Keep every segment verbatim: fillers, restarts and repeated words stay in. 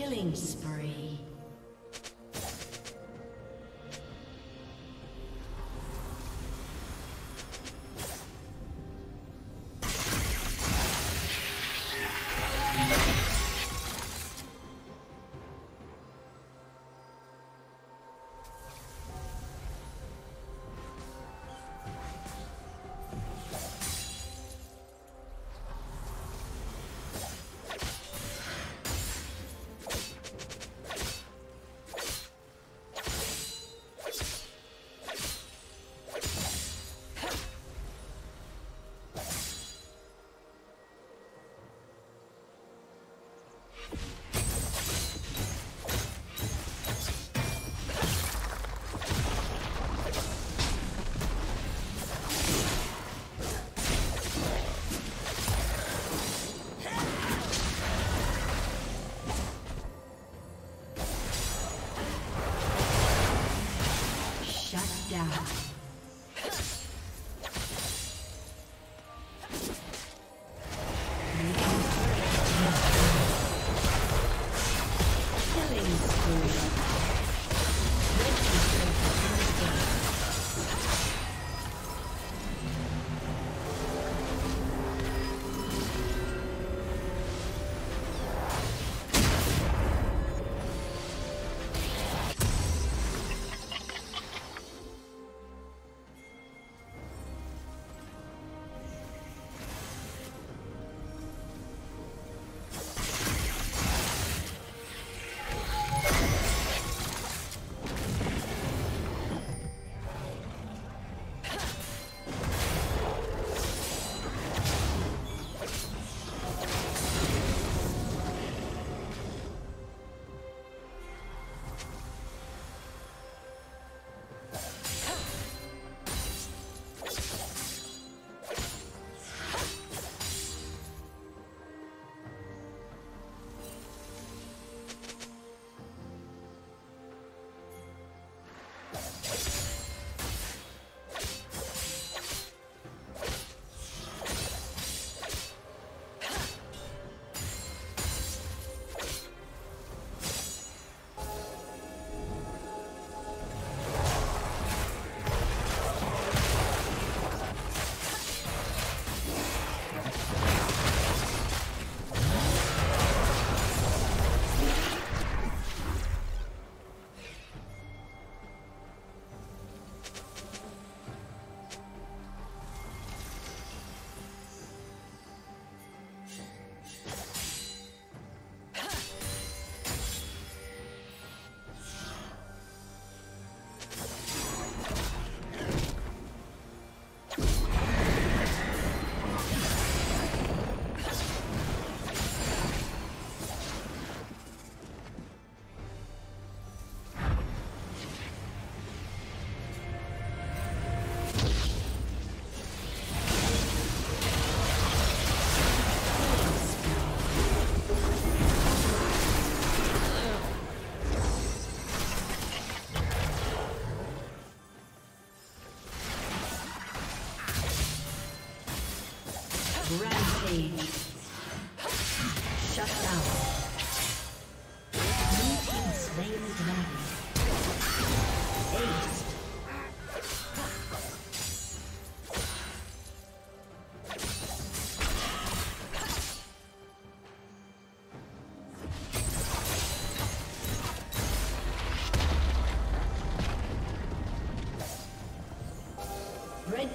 Killing spree. Red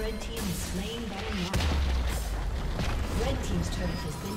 Red team is slain by a Red team's turret has been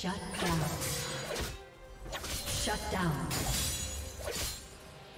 Shut down. Shut down.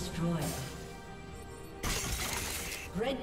destroyed. Red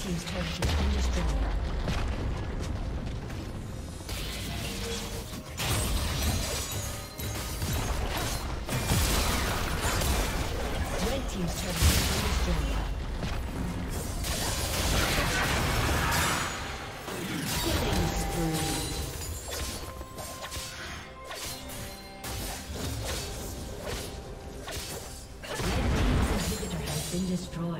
Team's turret has been destroyed. Red team's turret has been destroyed. Killing spree. Red team's inhibitor has been destroyed.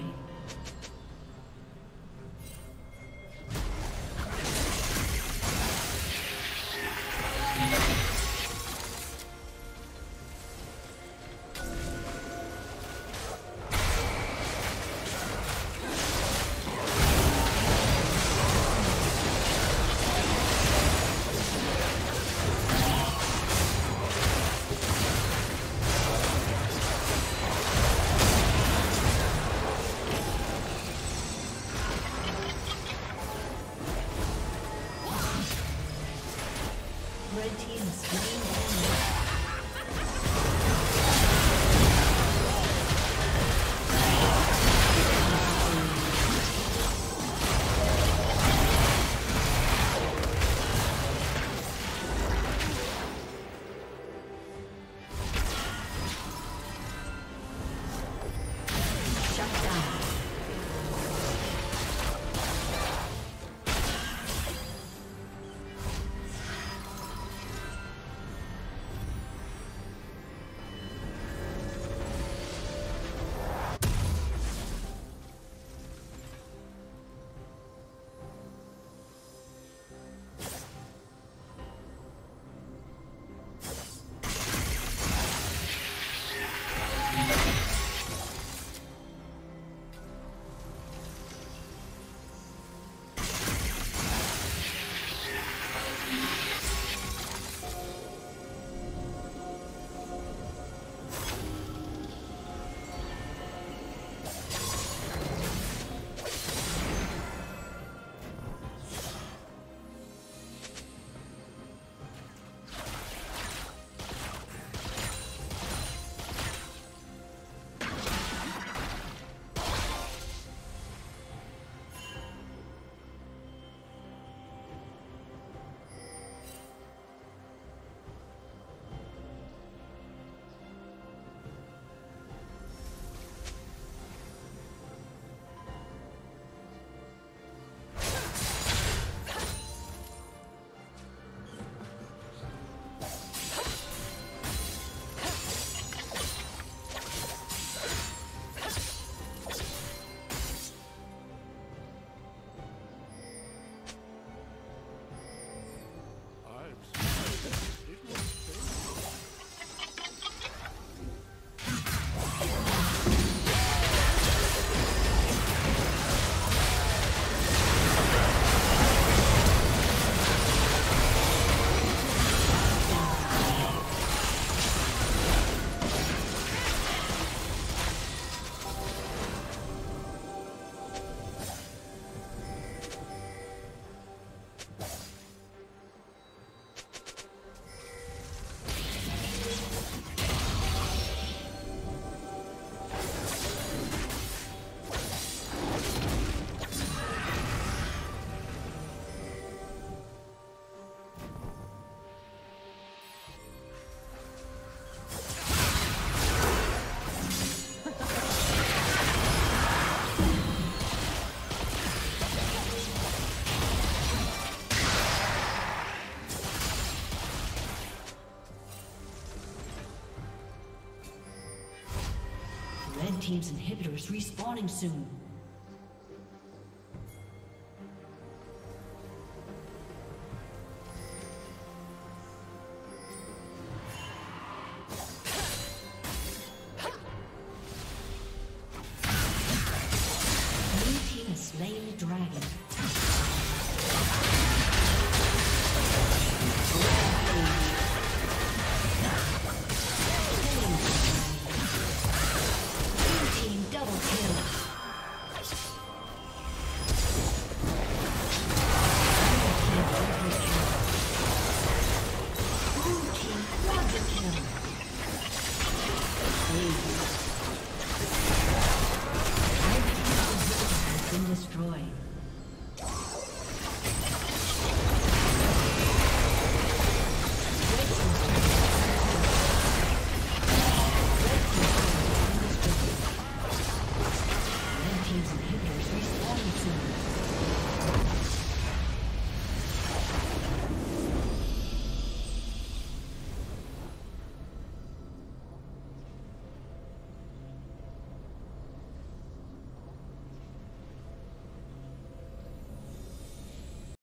Team's inhibitor is respawning soon.